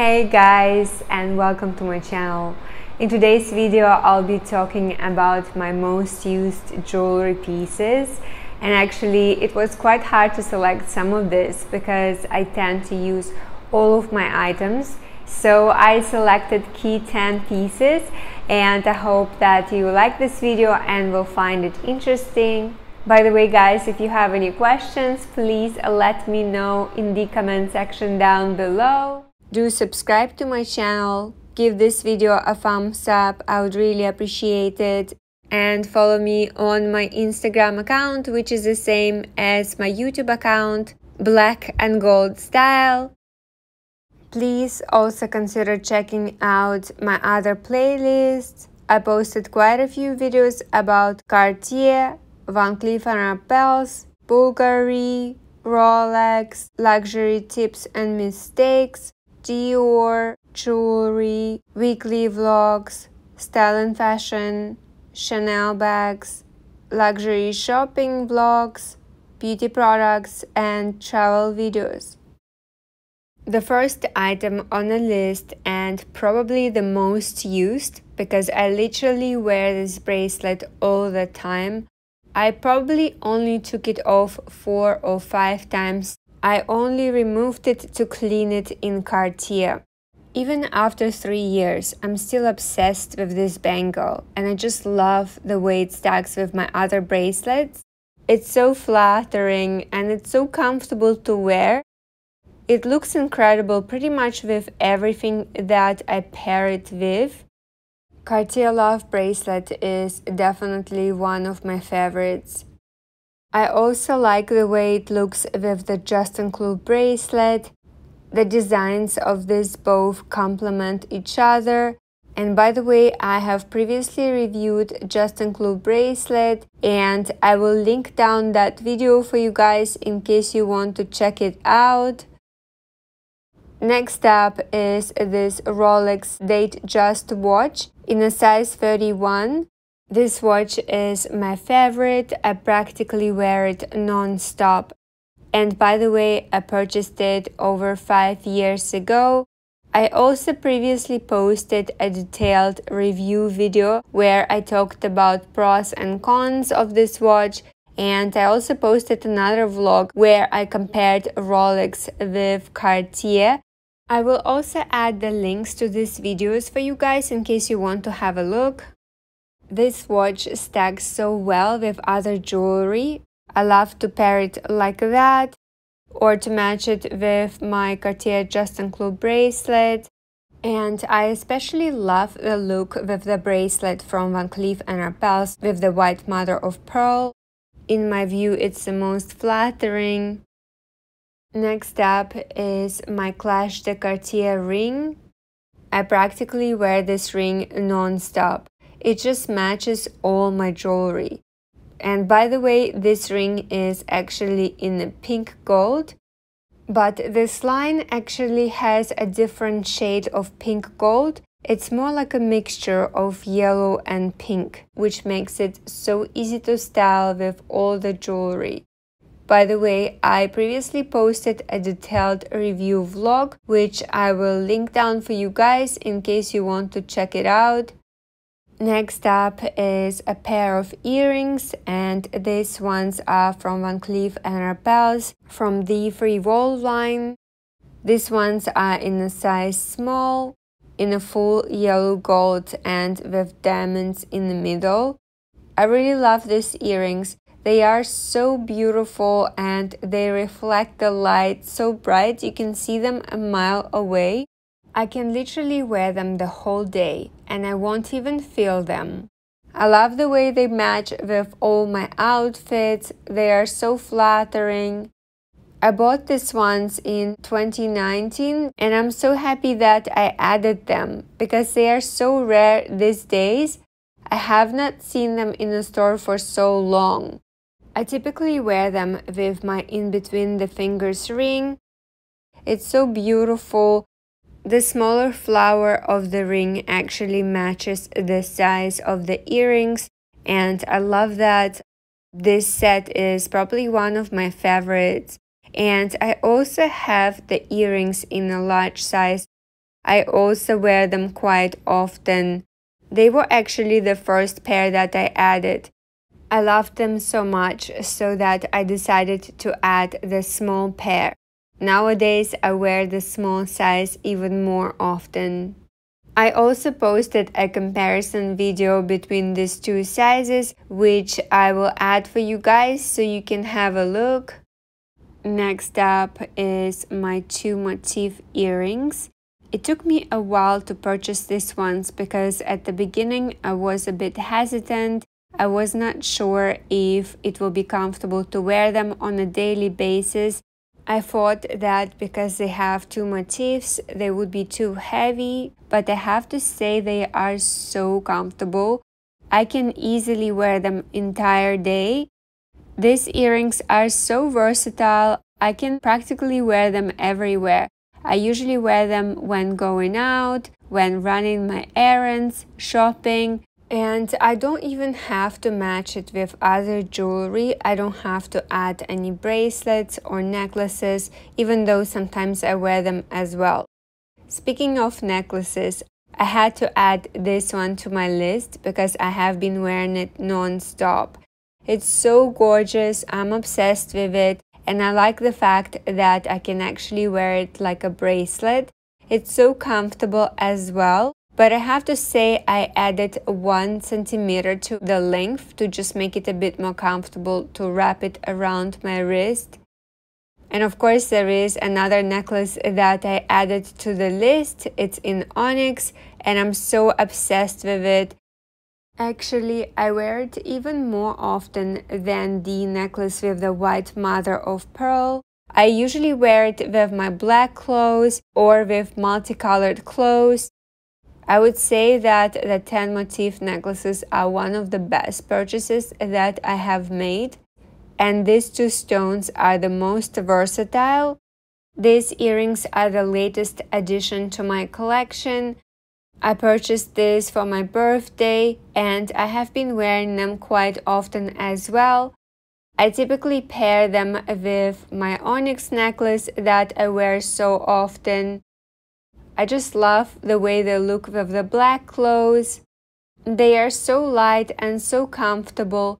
Hey guys, and welcome to my channel. In today's video I'll be talking about my most used jewelry pieces, and actually it was quite hard to select some of this because I tend to use all of my items. So I selected key 10 pieces, and I hope that you like this video and will find it interesting. By the way guys, if you have any questions, please let me know in the comment section down below. Do subscribe to my channel, give this video a thumbs up, I would really appreciate it, and follow me on my Instagram account, which is the same as my YouTube account, Black and Gold Style. Please also consider checking out my other playlists. I posted quite a few videos about Cartier, Van Cleef and Arpels, Bulgari, Rolex, luxury tips and mistakes, Dior, jewelry, weekly vlogs, style and fashion, Chanel bags, luxury shopping vlogs, beauty products, and travel videos. The first item on the list, and probably the most used because I literally wear this bracelet all the time. I probably only took it off 4 or 5 times. I only removed it to clean it in Cartier. Even after 3 years, I'm still obsessed with this bangle, and I just love the way it stacks with my other bracelets. It's so flattering and it's so comfortable to wear. It looks incredible pretty much with everything that I pair it with. Cartier Love bracelet is definitely one of my favorites. I also like the way it looks with the Juste un Clou bracelet. The designs of this both complement each other. And by the way, I have previously reviewed Juste un Clou bracelet, and I will link down that video for you guys in case you want to check it out. Next up is this Rolex Date Just watch in a size 31. This watch is my favorite. I practically wear it non-stop. And by the way, I purchased it over 5 years ago. I also previously posted a detailed review video where I talked about pros and cons of this watch. And I also posted another vlog where I compared Rolex with Cartier. I will also add the links to these videos for you guys in case you want to have a look. This watch stacks so well with other jewelry. I love to pair it like that, or to match it with my Cartier Juste un Clou bracelet. And I especially love the look with the bracelet from Van Cleef and Arpels with the white mother of pearl. In my view, it's the most flattering. Next up is my Clash de Cartier ring. I practically wear this ring non-stop. It just matches all my jewelry. And by the way, this ring is actually in pink gold, but this line actually has a different shade of pink gold. It's more like a mixture of yellow and pink, which makes it so easy to style with all the jewelry. By the way, I previously posted a detailed review vlog, which I will link down for you guys in case you want to check it out. Next up is a pair of earrings, and these ones are from Van Cleef and Arpels from the Frivole line. These ones are in a size small, in a full yellow gold, and with diamonds in the middle. I really love these earrings. They are so beautiful and they reflect the light so bright you can see them a mile away. I can literally wear them the whole day and I won't even feel them. I love the way they match with all my outfits. They are so flattering. I bought these ones in 2019 and I'm so happy that I added them because they are so rare these days. I have not seen them in the store for so long. I typically wear them with my in-between the fingers ring. It's so beautiful. The smaller flower of the ring actually matches the size of the earrings, and I love that. This set is probably one of my favorites, and I also have the earrings in a large size. I also wear them quite often. They were actually the first pair that I added. I loved them so much so that I decided to add the small pair. Nowadays, I wear the small size even more often. I also posted a comparison video between these two sizes, which I will add for you guys so you can have a look. Next up is my two motif earrings. It took me a while to purchase these ones because at the beginning I was a bit hesitant. I was not sure if it will be comfortable to wear them on a daily basis. I thought that because they have two motifs, they would be too heavy, but I have to say they are so comfortable. I can easily wear them entire day. These earrings are so versatile. I can practically wear them everywhere. I usually wear them when going out, when running my errands, shopping, and I don't even have to match it with other jewelry. I don't have to add any bracelets or necklaces, even though sometimes I wear them as well. Speaking of necklaces, I had to add this one to my list because I have been wearing it non-stop. It's so gorgeous, I'm obsessed with it. And I like the fact that I can actually wear it like a bracelet. It's so comfortable as well. But I have to say I added 1 centimeter to the length to just make it a bit more comfortable to wrap it around my wrist. And of course there is another necklace that I added to the list. It's in onyx and I'm so obsessed with it. Actually, I wear it even more often than the necklace with the white mother of pearl. I usually wear it with my black clothes or with multicolored clothes. I would say that the 10 motif necklaces are one of the best purchases that I have made. And these two stones are the most versatile. These earrings are the latest addition to my collection. I purchased this for my birthday and I have been wearing them quite often as well. I typically pair them with my onyx necklace that I wear so often. I just love the way they look with the black clothes. They are so light and so comfortable.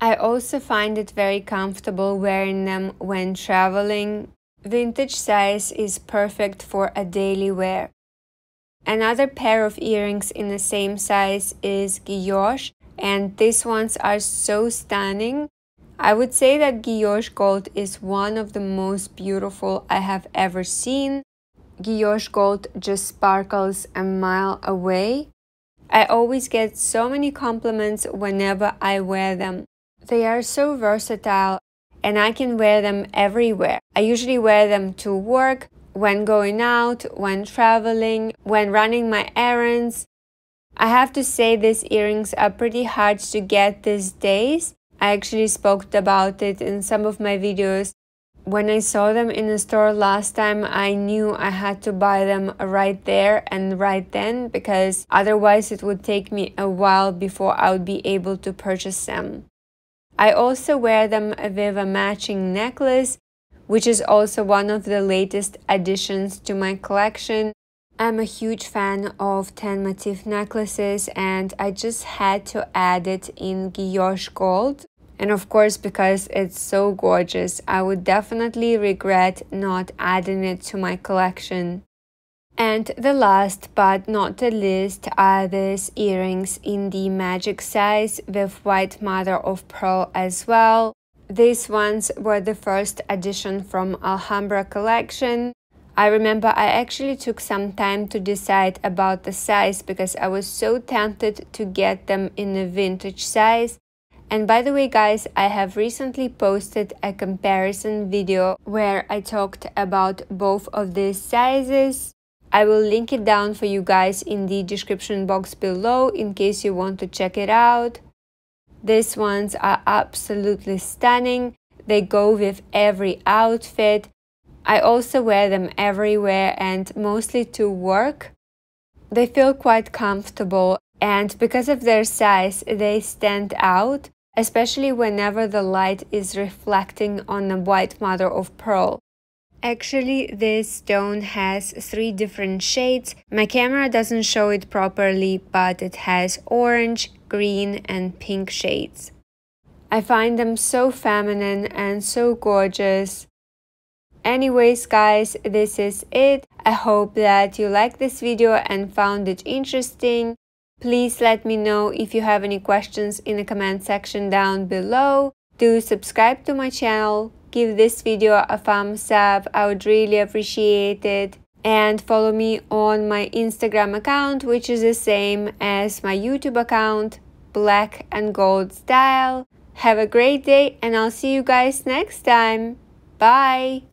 I also find it very comfortable wearing them when traveling. Vintage size is perfect for a daily wear. Another pair of earrings in the same size is Guilloche, and these ones are so stunning. I would say that Guilloche Gold is one of the most beautiful I have ever seen. Guilloche Gold just sparkles a mile away. I always get so many compliments whenever I wear them. They are so versatile and I can wear them everywhere. I usually wear them to work, when going out, when traveling, when running my errands. I have to say these earrings are pretty hard to get these days. I actually spoke about it in some of my videos. When I saw them in the store last time, I knew I had to buy them right there and right then because otherwise it would take me a while before I would be able to purchase them. I also wear them with a matching necklace, which is also one of the latest additions to my collection. I'm a huge fan of 10 motif necklaces and I just had to add it in Guilloche Gold. And of course, because it's so gorgeous, I would definitely regret not adding it to my collection. And the last but not the least are these earrings in the magic size with white mother of pearl as well. These ones were the first addition from Alhambra collection. I remember I actually took some time to decide about the size because I was so tempted to get them in a vintage size. And by the way guys, I have recently posted a comparison video where I talked about both of these sizes. I will link it down for you guys in the description box below in case you want to check it out. These ones are absolutely stunning. They go with every outfit. I also wear them everywhere and mostly to work. They feel quite comfortable and because of their size, they stand out, especially whenever the light is reflecting on the white mother of pearl. Actually, this stone has 3 different shades. My camera doesn't show it properly, but it has orange, green, and pink shades. I find them so feminine and so gorgeous. Anyways, guys, this is it. I hope that you liked this video and found it interesting. Please let me know if you have any questions in the comment section down below. Do subscribe to my channel, give this video a thumbs up, I would really appreciate it. And follow me on my Instagram account, which is the same as my YouTube account, Black and Gold Style. Have a great day and I'll see you guys next time. Bye!